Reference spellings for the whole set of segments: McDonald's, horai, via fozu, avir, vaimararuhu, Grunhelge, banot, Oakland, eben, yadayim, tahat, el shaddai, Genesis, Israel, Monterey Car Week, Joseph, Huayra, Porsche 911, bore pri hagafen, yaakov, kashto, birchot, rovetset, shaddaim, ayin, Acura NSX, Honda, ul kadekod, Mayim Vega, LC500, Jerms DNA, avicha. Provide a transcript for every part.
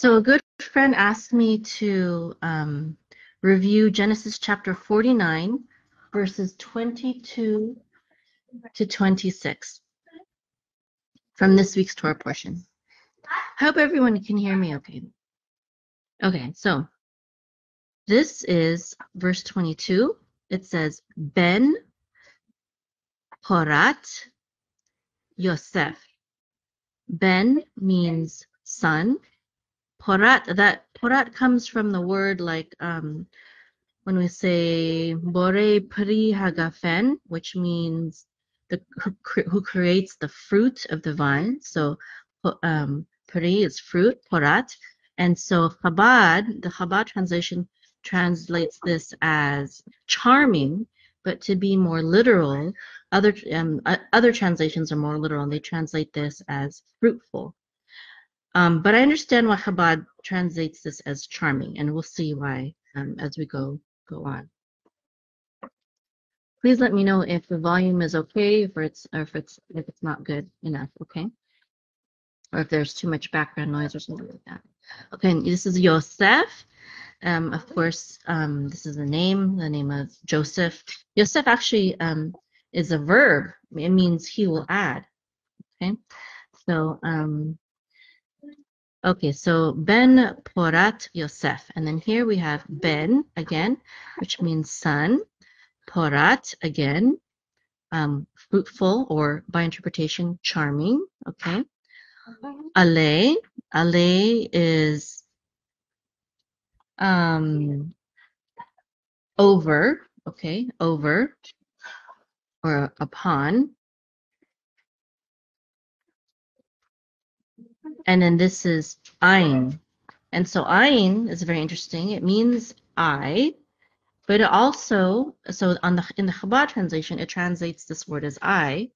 So a good friend asked me to review Genesis chapter 49, verses 22 to 26 from this week's Torah portion. I hope everyone can hear me okay. Okay, so this is verse 22. It says, Ben Porat Yosef. Ben means son. Porat, that Porat comes from the word like when we say Bore Pri Hagafen, which means the who creates the fruit of the vine. So Pri is fruit, Porat, and so Chabad, the Chabad translation translates this as charming, but to be more literal, other translations are more literal, and they translate this as fruitful. But I understand why Chabad translates this as charming, and we'll see why as we go on. Please let me know if the volume is okay, or if it's not good enough, okay? Or if there's too much background noise or something like that. Okay, and this is Yosef. Of course, this is the name of Joseph. Yosef actually is a verb. It means he will add. Okay, so. Okay, so Ben Porat Yosef. And then here we have Ben again, which means son. Porat again, fruitful, or by interpretation, charming. Okay. Ale. Ale is over. Okay, over or upon. And then this is ayin. And so ayin is very interesting. It means eye, but it also, so in the Chabad translation, it translates this word as eye,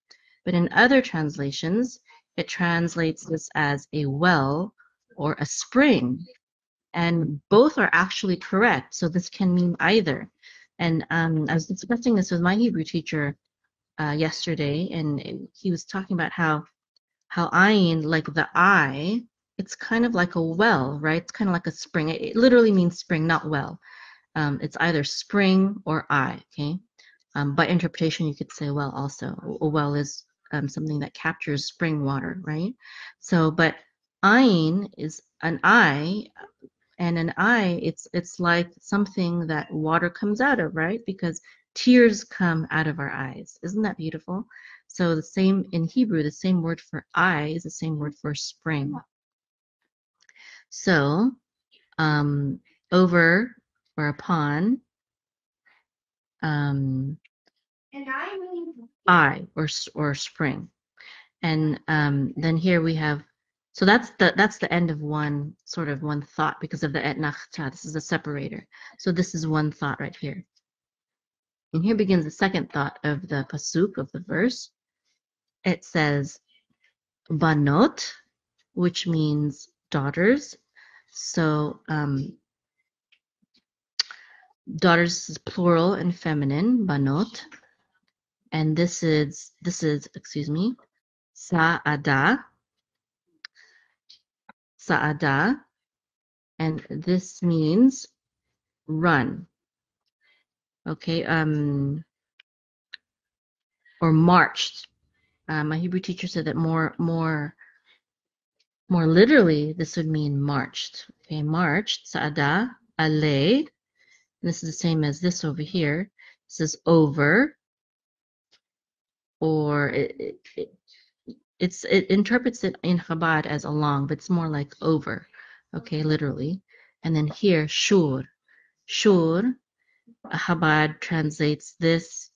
but in other translations, it translates this as a well or a spring. And both are actually correct. So this can mean either. And I was discussing this with my Hebrew teacher yesterday, and he was talking about how ayin, like the eye, it's kind of like a well, right? It's kind of like a spring. It literally means spring, not well. It's either spring or eye, okay? By interpretation, you could say well also. A well is something that captures spring water, right? So, but ayin is an eye, and an eye, it's like something that water comes out of, right? Because tears come out of our eyes. Isn't that beautiful? So the same in Hebrew, the same word for eye is the same word for spring. So over or upon, and I mean eye or spring. And then here we have, so that's the end of one thought because of the et nachta. This is the separator. So this is one thought right here. And here begins the second thought of the pasuk, of the verse. It says banot, which means daughters. So daughters is plural and feminine, banot. And this is, excuse me, sa'ada. Sa'ada. And this means run. Okay, or marched. My Hebrew teacher said that more literally, this would mean marched. Okay, marched, sa'ada, ale. This is the same as this over here. This is over, or it interprets it in Chabad as along, but it's more like over, okay, literally. And then here, shur. Shur, Chabad translates this.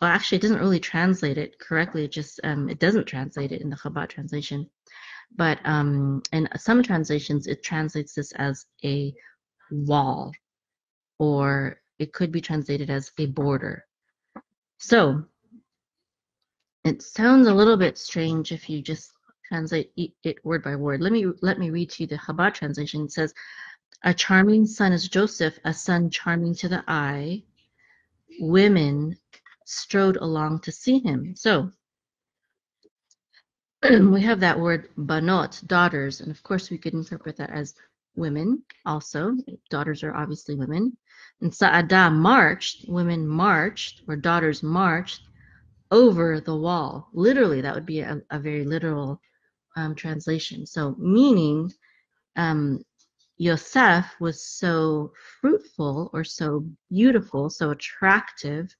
Well, actually, it doesn't really translate it correctly. It just it doesn't translate it in the Chabad translation, but in some translations it translates this as a wall, or it could be translated as a border. So it sounds a little bit strange if you just translate it word by word. Let me read to you the Chabad translation. It says, a charming son is Joseph, a son charming to the eye. Women strode along to see him. So we have that word banot, daughters, and of course we could interpret that as women also. Daughters are obviously women. And Sa'adah marched, women marched, or daughters marched over the wall. Literally, that would be a very literal translation. So meaning Yosef was so fruitful or so beautiful, so attractive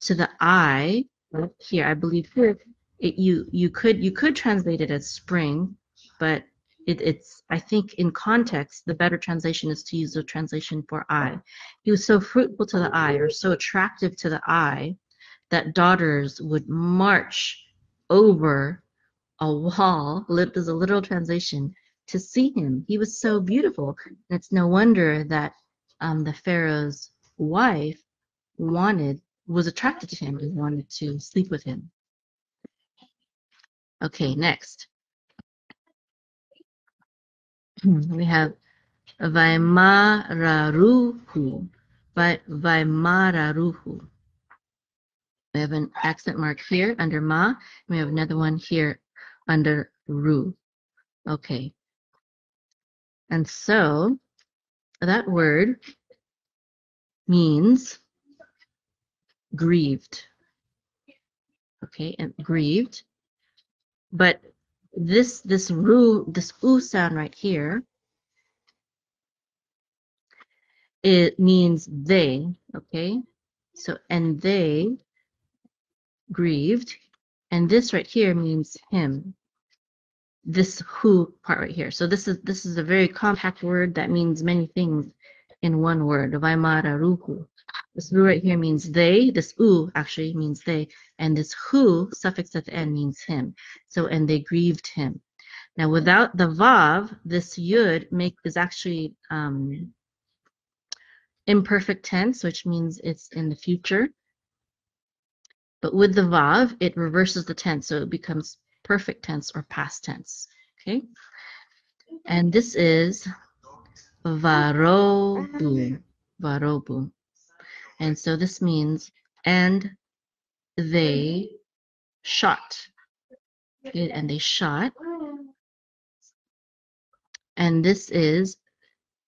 to the eye. Here, I believe here it, you could translate it as spring, but it's I think in context the better translation is to use the translation for eye. He was so fruitful to the eye, or so attractive to the eye, that daughters would march over a wall. There's a literal translation to see him. He was so beautiful, and it's no wonder that the Pharaoh's wife was attracted to him and wanted to sleep with him. Okay, next. We have Vaimararuhu. Vaimararuhu. We have an accent mark here under ma, and we have another one here under ru. Okay. And so that word means grieved. Okay, and grieved. But this ru, this u sound right here, it means they. Okay, so and they grieved, and this right here means him, this who part right here. So this is a very compact word that means many things in one word. Vaimararuhu. This ru right here means they, this u actually means they, and this hu suffix at the end means him. So, and they grieved him. Now, without the vav, this yud is actually imperfect tense, which means it's in the future. But with the vav, it reverses the tense, so it becomes perfect tense or past tense. Okay? And this is varobu. Varobu. And so this means, and they shot. Okay, and they shot. And this is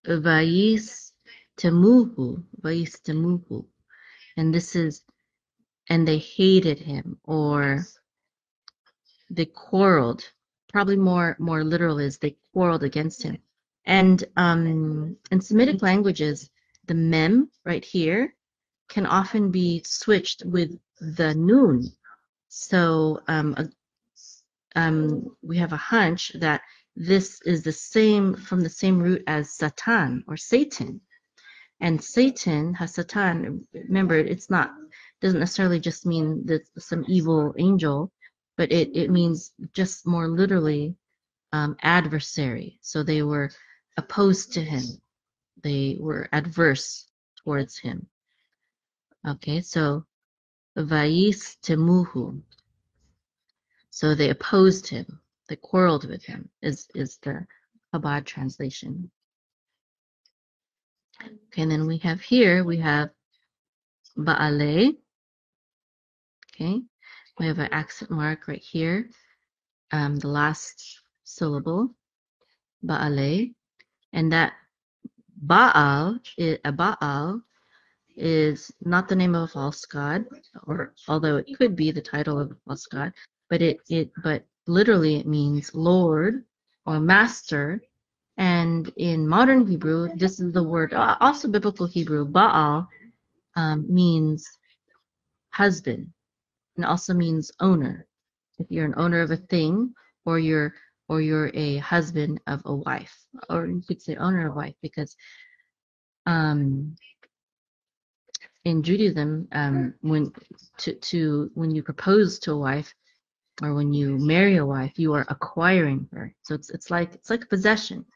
vayistemuhu. Vayistemuhu. And this is, and they hated him, or they quarreled. Probably more literal is they quarreled against him. And in Semitic languages, the mem right here can often be switched with the nun. So we have a hunch that this is the same, from the same root as Satan or Satan. And Satan, Hasatan, remember, doesn't necessarily just mean that some evil angel, but it means just more literally adversary. So they were opposed to him. They were adverse towards him. Okay, so vayistemuhu. So they opposed him, they quarreled with him, is the Chabad translation. Okay, and then we have ba'ale. Okay, we have an accent mark right here, the last syllable, ba'ale, and that ba'al, ba'al is not the name of a false god, or although it could be the title of a false god, but but literally it means Lord or master. And in modern Hebrew, this is the word, also biblical Hebrew, Baal means husband, and also means owner. If you're an owner of a thing, or you're a husband of a wife, or you could say owner of wife, because in Judaism, when you propose to a wife, or when you marry a wife, you are acquiring her. So it's like possession,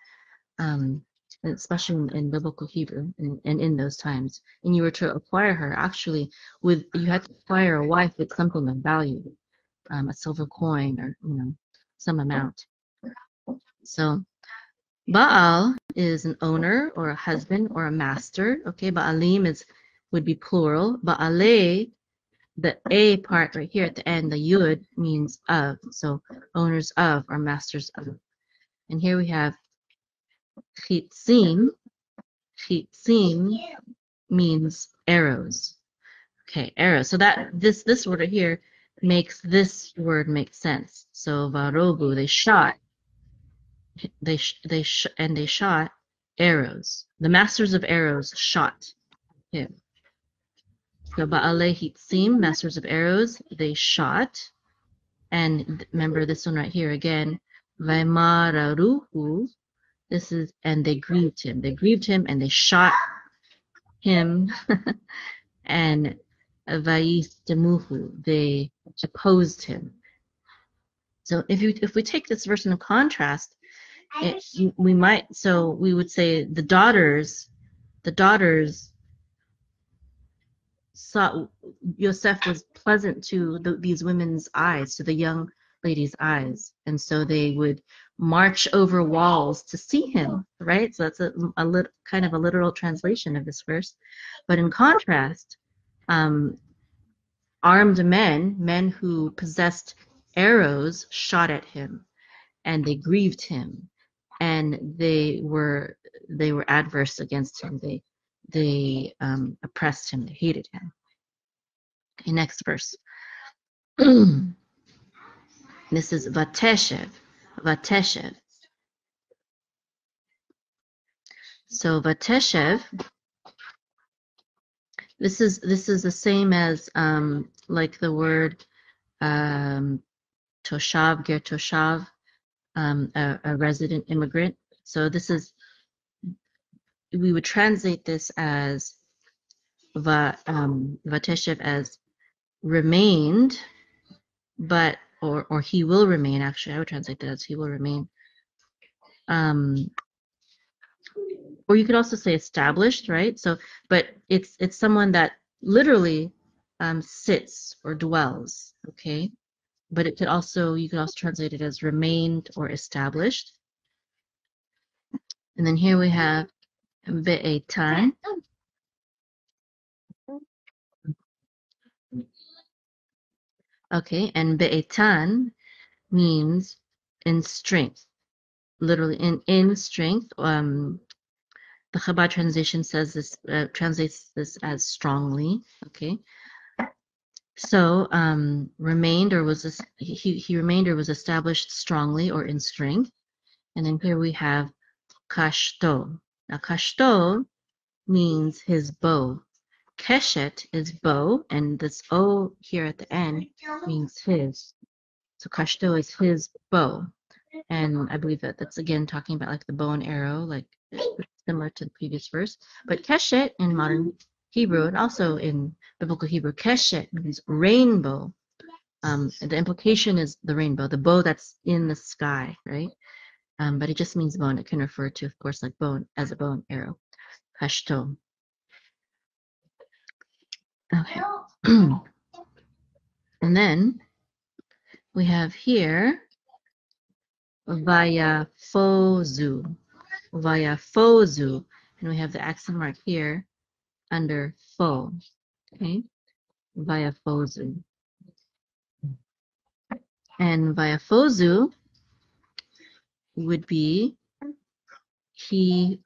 especially in biblical Hebrew and in those times. And you were to acquire her. Actually, you had to acquire a wife with something of value, a silver coin, or some amount. So Baal is an owner or a husband or a master. Okay, Baalim would be plural. Ba'ale the a part right here at the end, the yud, means of. So owners of or masters of. And here we have chitzim. Chitzim means arrows. Okay, arrows. So that this word right here makes this word make sense. So varogu, they shot. They shot arrows. The masters of arrows shot him. So ba'alei hitzim, masters of arrows, they shot. And remember this one right here again. Vaimararuhu. This is, and they grieved him. They grieved him and they shot him. And vaistemuhu, they opposed him. So if we take this verse in contrast, we would say the daughters saw Yosef was pleasant to these women's eyes, to the young ladies' eyes, and so they would march over walls to see him, right? So that's a literal translation of this verse. But in contrast, armed men who possessed arrows shot at him, and they grieved him, and they were adverse against him. They oppressed him. They hated him. Okay, next verse. This is vateshev. Vateshev. So vateshev. This is the same as like the word toshav, ger toshav, a resident immigrant. So this is, we would translate this as vateshev as remained, but or he will remain. Actually, I would translate that as he will remain. Or you could also say established, right? So, but it's someone that literally sits or dwells, okay? But it could also, you could also translate it as remained or established. And then here we have be'etan. Okay, and be'etan means in strength, literally in strength. The Chabad translation says this, translates this as strongly. Okay, so remained or was this, he remained or was established strongly or in strength. And then here we have kashto. Now kashto means his bow. Keshet is bow, and this o here at the end means his. So kashto is his bow, and I believe that's again talking about like the bow and arrow, like similar to the previous verse. But keshet in modern Hebrew and also in biblical Hebrew, keshet means rainbow. The implication is the rainbow, the bow that's in the sky, right? But it just means bow, and it can refer to, of course, like bow as a bow and arrow. Kashto. Okay. And then we have here via fozu. Via fozu. And we have the accent mark here under fo. Okay. Via fozu. And via fozu would be he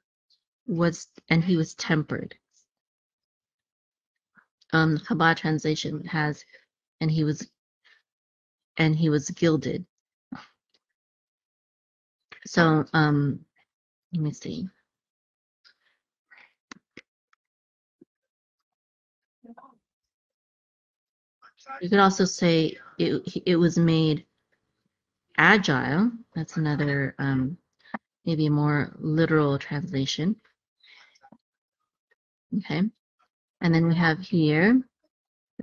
was tempered. Chabad translation has, and he was gilded. So let me see. You could also say it was made agile. That's another maybe more literal translation. Okay. And then we have here,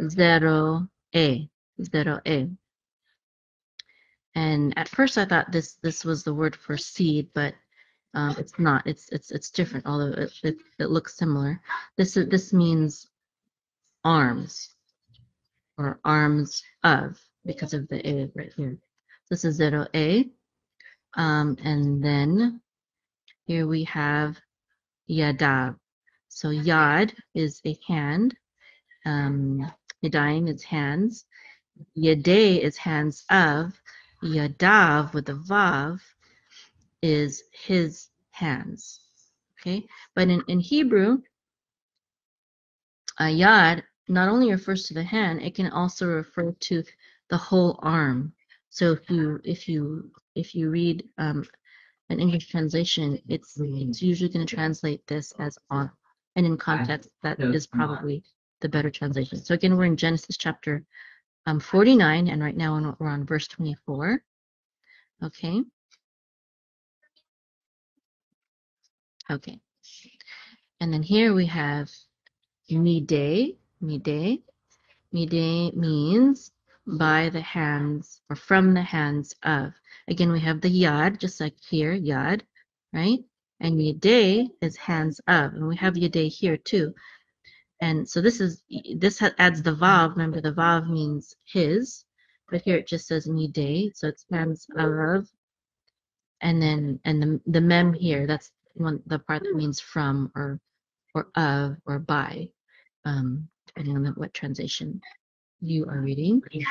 zero a. And at first I thought this was the word for seed, but it's not. It's different, although it looks similar. This means arms, or arms of, because of the a right here. This is 0a. And then here we have yadav. So yad is a hand, Yadayim is hands. Yadei is hands of. Yadav with the vav is his hands. Okay, but in Hebrew, a yad not only refers to the hand, it can also refer to the whole arm. So if you read an English translation, it's usually going to translate this as arm, and in context, that is probably the better translation. So again, we're in Genesis chapter 49, and right now we're on verse 24. Okay. Okay. And then here we have mide. Mide means by the hands or from the hands of. Again, we have the yad, just like here, yad, right? And yadeh is hands of. And we have yadeh here too. And so this adds the vav. Remember, the vav means his, but here it just says mideh, so it's hands of. And then the mem here, that's the part that means from or of or by, depending on what translation you are reading. And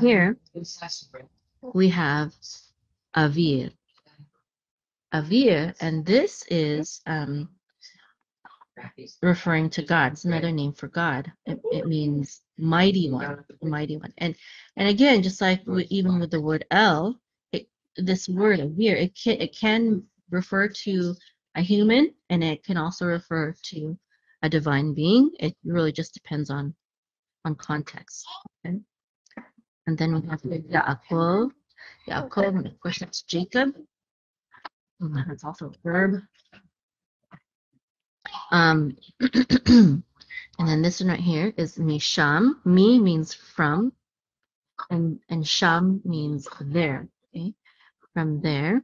here we have avir. Avir, and this is referring to God. It's another name for God. It means mighty one, mighty one. And again, just like even with the word el, this word avir, it can refer to a human, and it can also refer to a divine being. It really just depends on context. Okay? And then we have yaakov. Yaakov, and of course that's Jacob. That's also a verb. And then this one right here is misham. Mi means from, and sham means there. Okay, from there.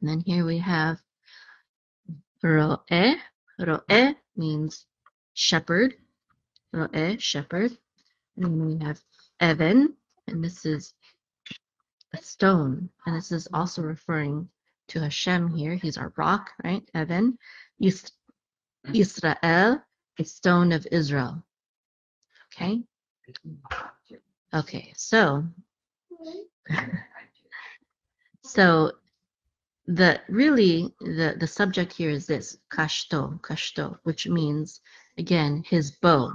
And then here we have roe. Roe means shepherd. Roe, shepherd. And then we have eben, and this is a stone, and this is also referring to Hashem here. He's our rock, right? Eben. Yisrael, a stone of Israel. Okay? Okay, so the subject here is this, kashto, which means, again, his bow,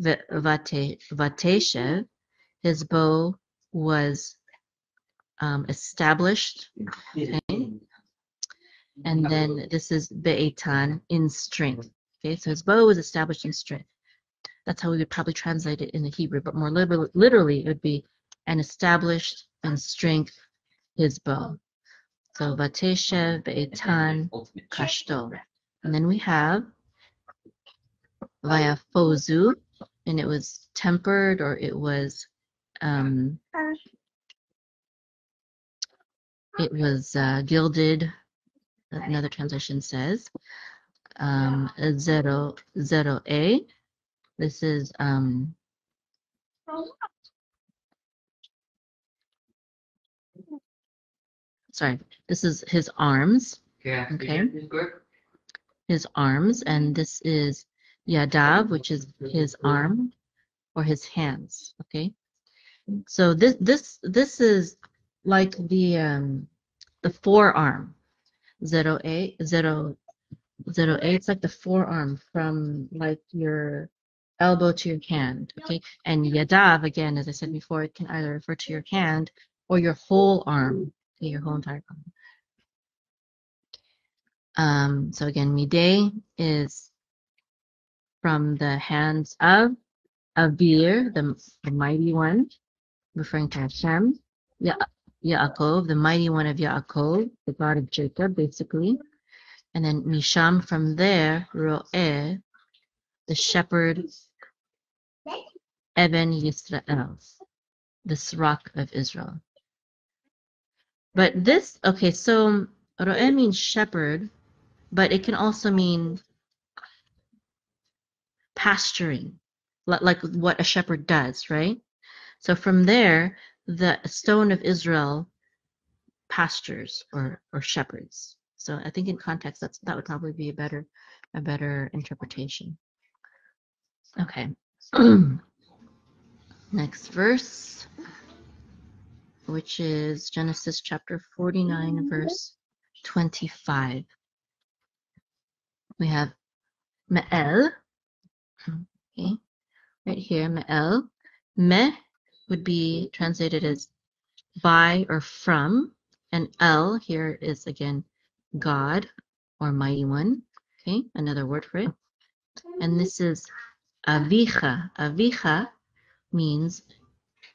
vateshev, his bow was established, okay? And then this is be'etan, in strength. Okay, so his bow was established in strength. That's how we would probably translate it in the Hebrew, but more literally it would be an established in strength his bow. So vateshev, be'etan, kashto. And then we have via fozu, and it was tempered, or it was gilded. Another translation says zero a. This is this is his arms. Yeah. Okay. His arms, and this is yadav, which is his arm or his hands. Okay. So this is like the forearm. Zero A. It's like the forearm, from like your elbow to your hand. Okay, and yadav, again, as I said before, it can either refer to your hand or your whole arm, okay, your whole entire arm. So again, mideh is from the hands of avir, the mighty one, referring to Hashem. Yeah. Yaakov, the mighty one of Yaakov, the God of Jacob, basically. And then Misham, from there, Roe, the shepherd, Eben Yisrael, this rock of Israel. But this, okay, so Roe means shepherd, but it can also mean pasturing, like what a shepherd does, right? So from there, the stone of Israel pastures or shepherds. So I think in context that would probably be a better interpretation. Okay. Next verse, which is Genesis chapter 49, verse 25. We have me'el. Okay. Right here, me'el. Me would be translated as by or from. And el here is again God or Mighty One. Okay, another word for it. And this is avicha. Avicha means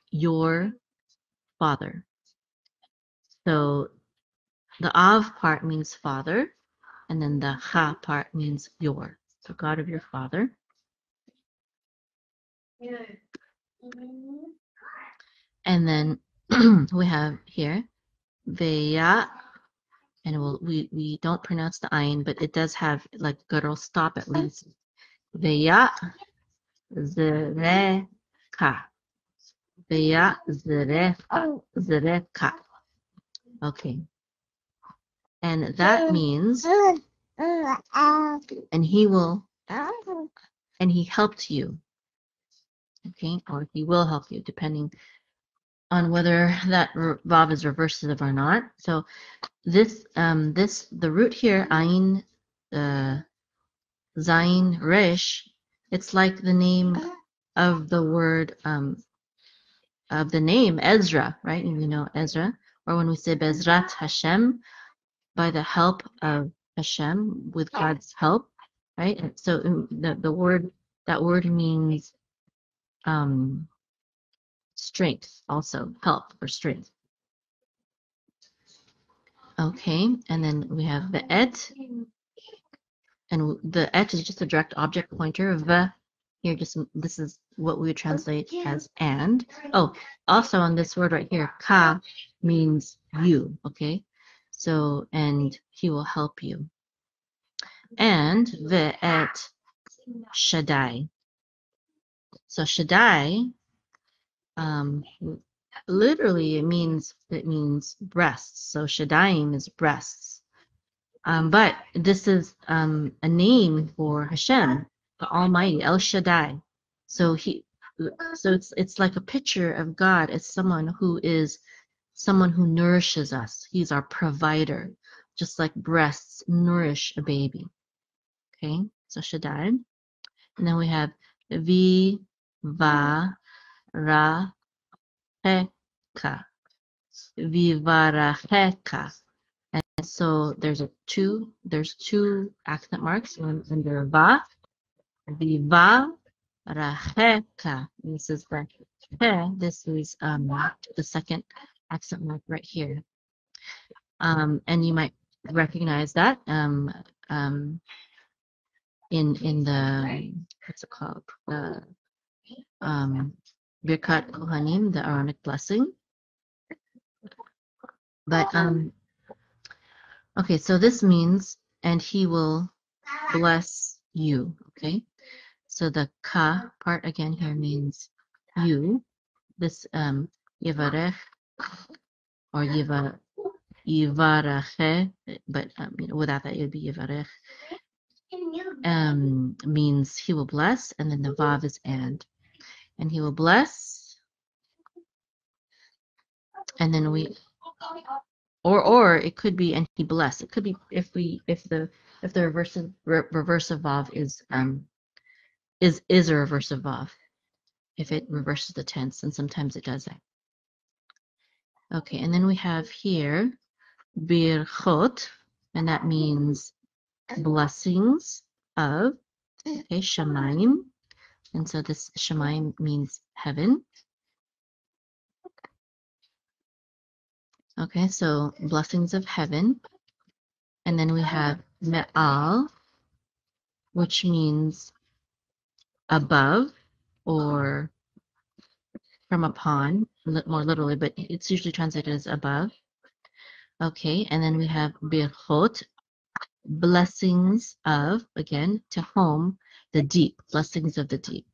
your father. So the av part means father, and then the ha part means your. So God of your father. And then we have here vaya, and we don't pronounce the ayin, but it does have like guttural stop at least. Vaya zreka. Vaya zreka. Okay. And that means and he helped you. Okay, or he will help you, depending on whether that vav is reversive or not. So this the root here, ayin zayin resh, it's like the name of the word Ezra, right? You know Ezra, or when we say bezrat Hashem, by the help of Hashem, with God's help, right? And so that word means strength, also help or strength. Okay, and then we have the et, and the et is just a direct object pointer. The here, just this is what we would translate as and. Oh, also on this word right here, ka means you. Okay, so and he will help you. And the et shaddai. So Shaddai, literally it means breasts. So Shaddaiim is breasts, but this is a name for Hashem, the Almighty, El Shaddai. So it's like a picture of God as someone who nourishes us. He's our provider, just like breasts nourish a baby. Okay, so Shaddai, and then we have vivaracheka, and so there's two accent marks under va, vivaracheka. This is the he. This is the second accent mark right here, and you might recognize that in the, what's it called, the birchot kohanim, the Aaronic blessing. But okay, so this means and he will bless you. Okay, so the ka part again here means you. This yivarech or yivarache, but without that it would be yivarech. Means he will bless, and then the vav is and he will bless, and then we or it could be and he bless. It could be if the reversive vav is a reversive vav, if it reverses the tense, and sometimes it does that. Okay, and then we have here birchot, and that means blessings of, okay, shamayim, and so this shamayim means heaven. Okay, so blessings of heaven. And then we have me'al, which means above or from upon, more literally, but it's usually translated as above. Okay, and then we have birchot, blessings of, again, to home, the deep, blessings of the deep.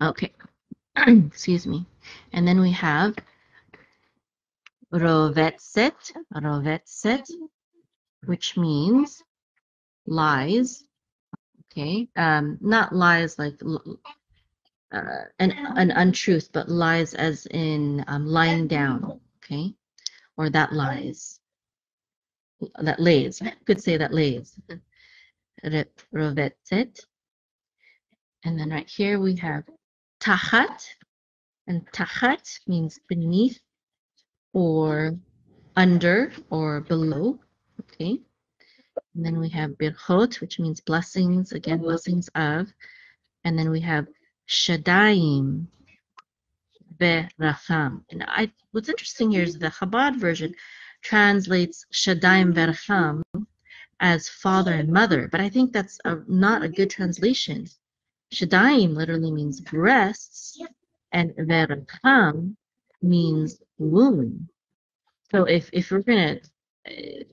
Okay, excuse me. And then we have rovetset, which means lies, okay, not lies like an untruth, but lies as in lying down, okay, or that lies, that lays, I could say that lays, rovetset. And then right here we have tahat, and tahat means beneath or under or below, okay. And then we have birchot, which means blessings, again, blessings of. And then we have shaddai, veracham. And what's interesting here is the Chabad version translates shaddai veracham as father and mother, but I think that's not a good translation. Shaddai literally means breasts, and veracham means womb. So if we're going to,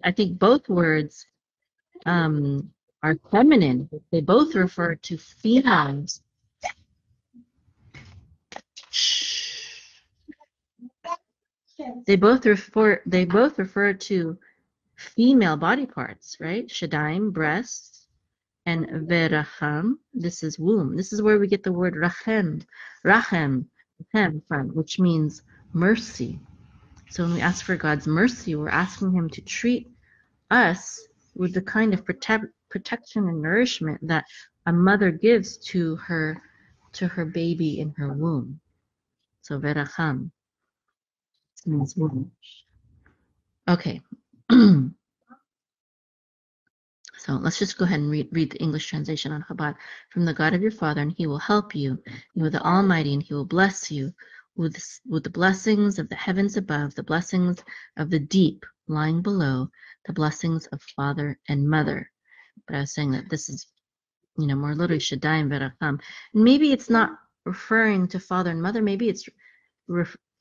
I think both words are feminine. They both refer to females. They both refer to female body parts, right? Shaddai, breasts, and veracham. This is womb. This is where we get the word rachem from, which means mercy. So when we ask for God's mercy, we're asking Him to treat us with the kind of protection and nourishment that a mother gives to her baby in her womb. So veracham means womb. Okay. So let's just go ahead and read the English translation on Chabad. From the God of your father, and He will help you. You are the Almighty, and He will bless you with the blessings of the heavens above, the blessings of the deep lying below, the blessings of father and mother. But I was saying that this is, more literally shaddai and veracham. Maybe it's not referring to father and mother. Maybe it's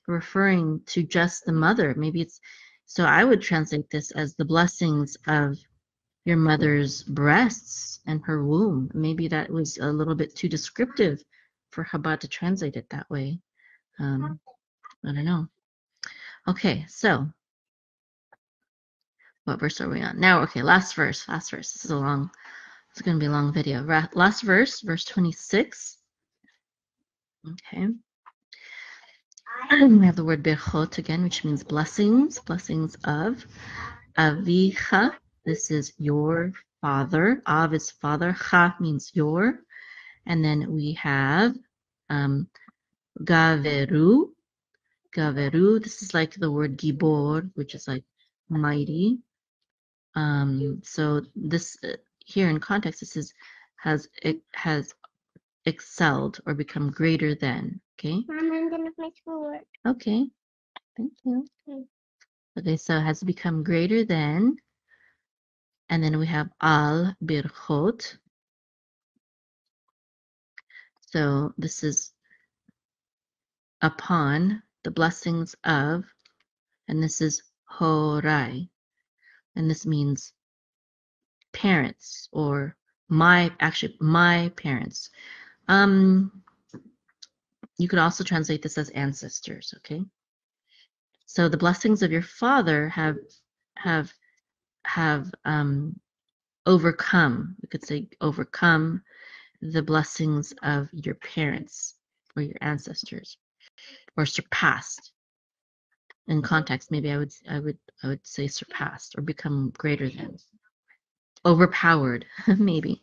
referring to just the mother. So I would translate this as the blessings of your mother's breasts and her womb. Maybe that was a little bit too descriptive for Chabad to translate it that way. I don't know. Okay, so what verse are we on now? Okay, last verse. It's going to be a long video. Last verse, verse 26. Okay. We have the word birchot again, which means blessings of. Avicha, this is your father. Av is father. Ha means your. And then we have gaveru, this is like the word gibor, which is like mighty. So this here in context, this is has excelled or become greater than. Okay. Mom, I'm done with my schoolwork. Okay. Thank you. Okay, so has become greater than, and then we have al birchot. So this is upon the blessings of, and this is horai, and this means parents, or my parents. You could also translate this as ancestors, okay? So the blessings of your father have overcome, we could say overcome the blessings of your parents or your ancestors, or surpassed. In context, maybe I would say surpassed or become greater than, overpowered, maybe.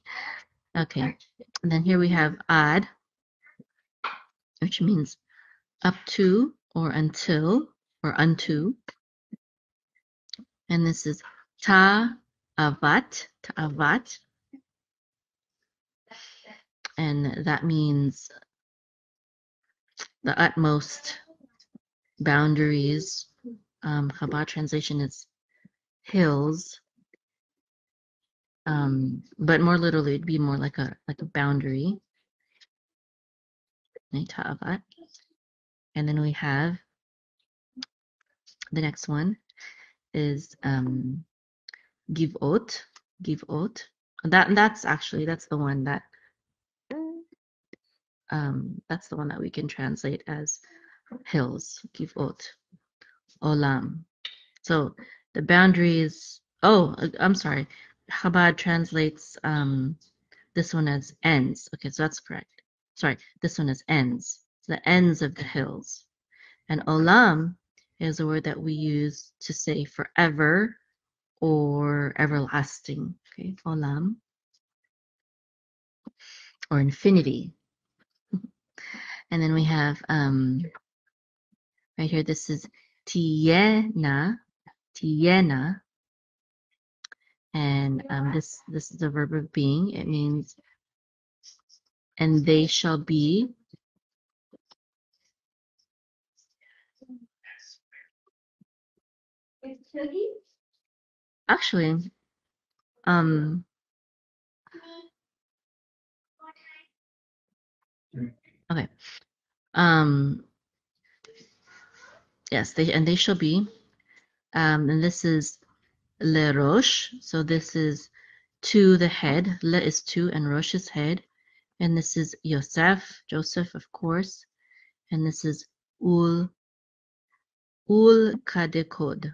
Okay, and then here we have ad, which means up to or until or unto, and this is ta'avat, and that means the utmost boundaries. Chabad translation is hills, but more literally, it'd be more like a boundary. And then we have the next one is givot. That's the one that we can translate as hills, givot, olam. So the boundaries Oh, I'm sorry. Chabad translates this one as ends. Okay, so that's correct. Sorry, this one is ends. It's the ends of the hills. And olam is a word that we use to say forever or everlasting. Okay, olam. Or infinity. And then we have right here, this is tiyena. And this is a verb of being. It means, and they shall be. Actually, okay. Yes, they shall be. And this is le rosh. So this is to the head. Le is to, and rosh is head. And this is Joseph, of course. And this is ul kadekod.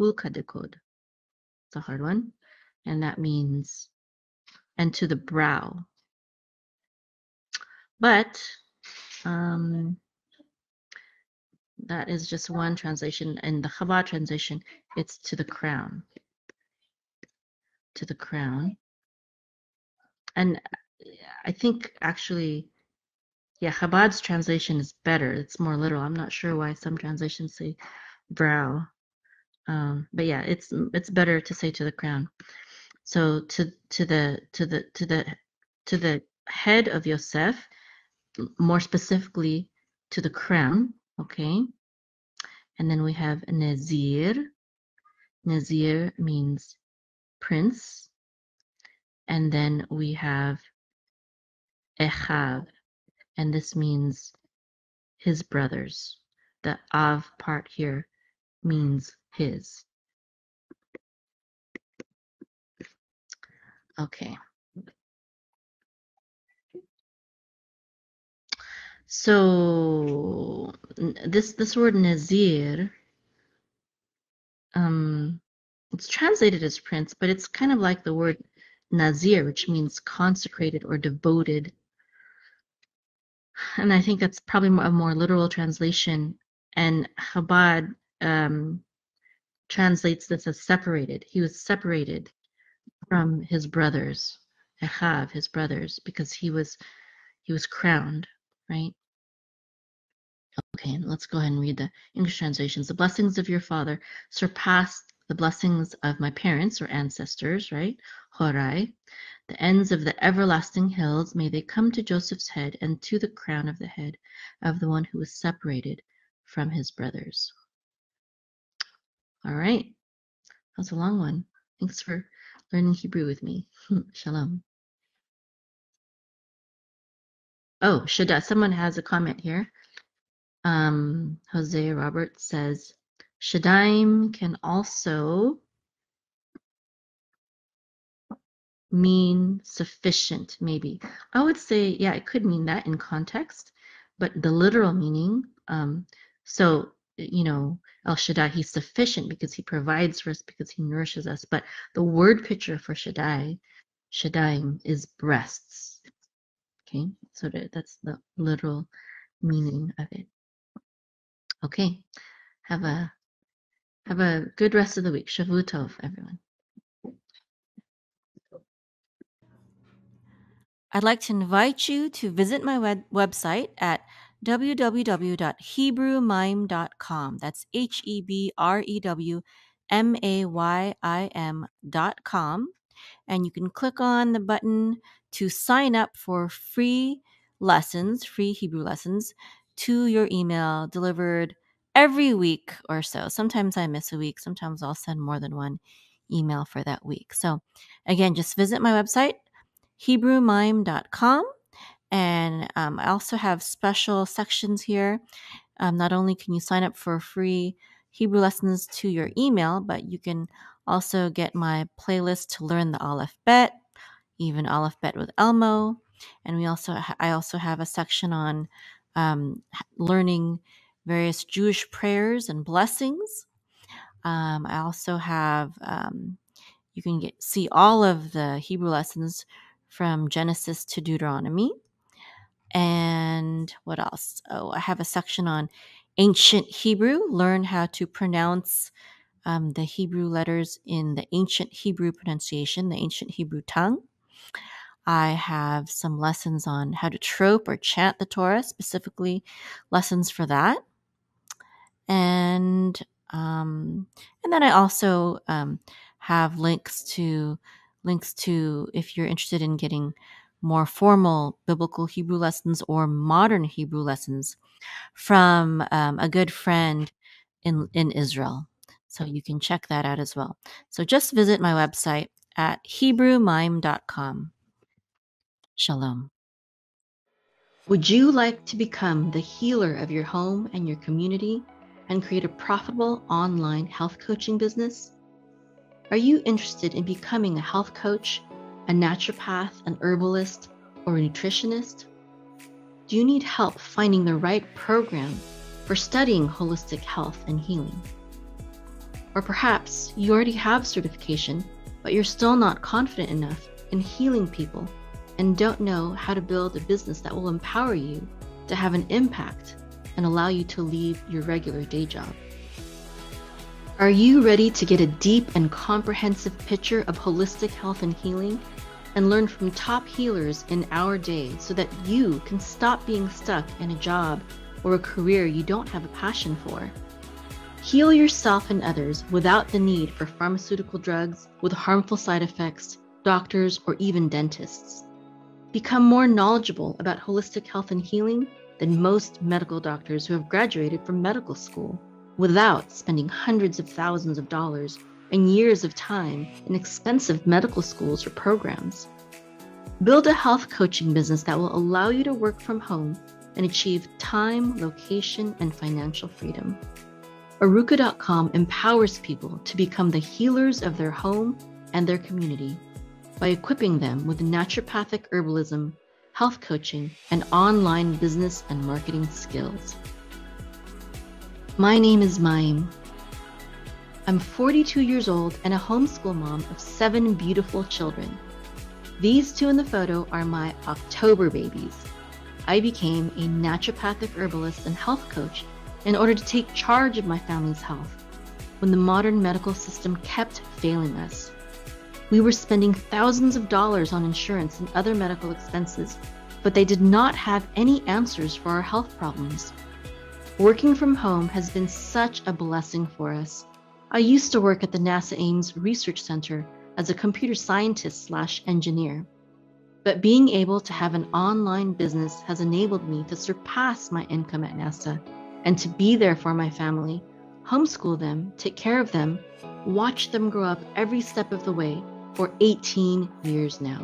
Ul kadekod. It's a hard one. And that means, and to the brow. But that is just one translation. In the Chabad translation, it's to the crown. To the crown. And I think actually, yeah, Chabad's translation is better. It's more literal. I'm not sure why some translations say brow. But yeah, it's better to say to the crown. So to the head of Yosef, more specifically to the crown. Okay, and then we have Nazir. Nazir means prince. And then we have Echav, and this means his brothers. The av part here means his. Okay. So this word nazir, it's translated as prince, but it's kind of like the word nazir, which means consecrated or devoted. And I think that's probably a more literal translation. And Chabad translates this as separated. He was separated from his brothers, Echav, his brothers, because he was crowned, right? Okay, let's go ahead and read the English translations. The blessings of your father surpassed the blessings of my parents or ancestors, right? Horai. The ends of the everlasting hills, may they come to Joseph's head and to the crown of the head of the one who was separated from his brothers. All right. That was a long one. Thanks for learning Hebrew with me. Shalom. Oh, Shaddai. Someone has a comment here. Jose Robert says, Shaddaim can also mean sufficient, maybe. I would say, yeah, it could mean that in context, but the literal meaning, so, you know, El Shaddai, he's sufficient because he provides for us, because he nourishes us. But the word picture for Shaddai, Shaddaim, is breasts. Okay, so that's the literal meaning of it. Okay, have a good rest of the week. Shavuot Tov, everyone. I'd like to invite you to visit my website at www.hebrewmaim.com. That's hebrewmaym.com. And you can click on the button to sign up for free lessons, free Hebrew lessons, to your email, delivered every week or so. Sometimes I miss a week. Sometimes I'll send more than one email for that week. So again, just visit my website, HebrewMaim.com. And I also have special sections here. Not only can you sign up for free Hebrew lessons to your email, but you can also get my playlist to learn the Aleph Bet, even Aleph Bet with Elmo. And I also have a section on learning various Jewish prayers and blessings. I also have You can see all of the Hebrew lessons from Genesis to Deuteronomy. And what else? Oh, I have a section on ancient Hebrew. Learn how to pronounce the Hebrew letters in the ancient Hebrew pronunciation, the ancient Hebrew tongue. I have some lessons on how to trope or chant the Torah, specifically lessons for that. And then I also have links to if you're interested in getting more formal biblical Hebrew lessons or modern Hebrew lessons from a good friend in Israel. So you can check that out as well. So just visit my website at HebrewMime.com. Shalom. Would you like to become the healer of your home and your community and create a profitable online health coaching business? Are you interested in becoming a health coach, a naturopath, an herbalist, or a nutritionist? Do you need help finding the right program for studying holistic health and healing? Or perhaps you already have certification, but you're still not confident enough in healing people and don't know how to build a business that will empower you to have an impact and allow you to leave your regular day job. Are you ready to get a deep and comprehensive picture of holistic health and healing and learn from top healers in our day so that you can stop being stuck in a job or a career you don't have a passion for? Heal yourself and others without the need for pharmaceutical drugs with harmful side effects, doctors, or even dentists. Become more knowledgeable about holistic health and healing than most medical doctors who have graduated from medical school without spending hundreds of thousands of dollars and years of time in expensive medical schools or programs. Build a health coaching business that will allow you to work from home and achieve time, location, and financial freedom. Aruka.com empowers people to become the healers of their home and their community by equipping them with naturopathic herbalism, health coaching, and online business and marketing skills. My name is Maim. I'm 42 years old and a homeschool mom of 7 beautiful children. These two in the photo are my October babies. I became a naturopathic herbalist and health coach in order to take charge of my family's health when the modern medical system kept failing us. We were spending thousands of dollars on insurance and other medical expenses, but they did not have any answers for our health problems. Working from home has been such a blessing for us. I used to work at the NASA Ames Research Center as a computer scientist/engineer, but being able to have an online business has enabled me to surpass my income at NASA and to be there for my family, homeschool them, take care of them, watch them grow up every step of the way for 18 years now.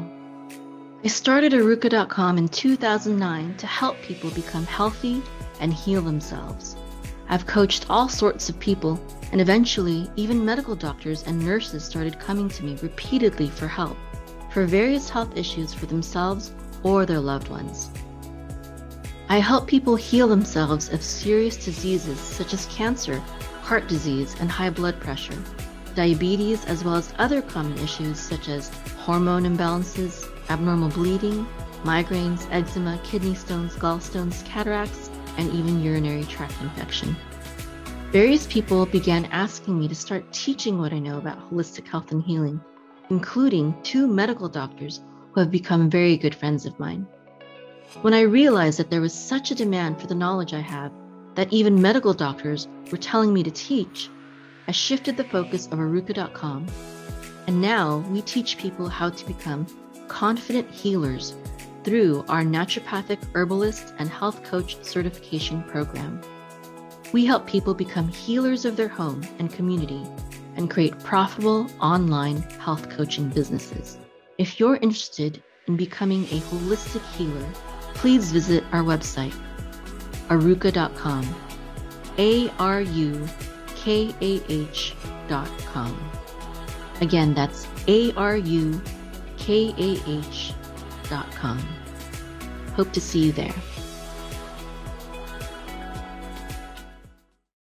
I started Aruka.com in 2009 to help people become healthy and heal themselves. I've coached all sorts of people, and eventually even medical doctors and nurses started coming to me repeatedly for help for various health issues for themselves or their loved ones. I help people heal themselves of serious diseases such as cancer, heart disease, and high blood pressure, diabetes, as well as other common issues such as hormone imbalances, abnormal bleeding, migraines, eczema, kidney stones, gallstones, cataracts, and even urinary tract infection. Various people began asking me to start teaching what I know about holistic health and healing, including 2 medical doctors who have become very good friends of mine. When I realized that there was such a demand for the knowledge I have that even medical doctors were telling me to teach, I shifted the focus of Aruka.com, and now we teach people how to become confident healers through our naturopathic herbalist and health coach certification program. We help people become healers of their home and community and create profitable online health coaching businesses. If you're interested in becoming a holistic healer, please visit our website, aruka.com, ARUKAH.com. Again, that's ARUKAH.com. Hope to see you there.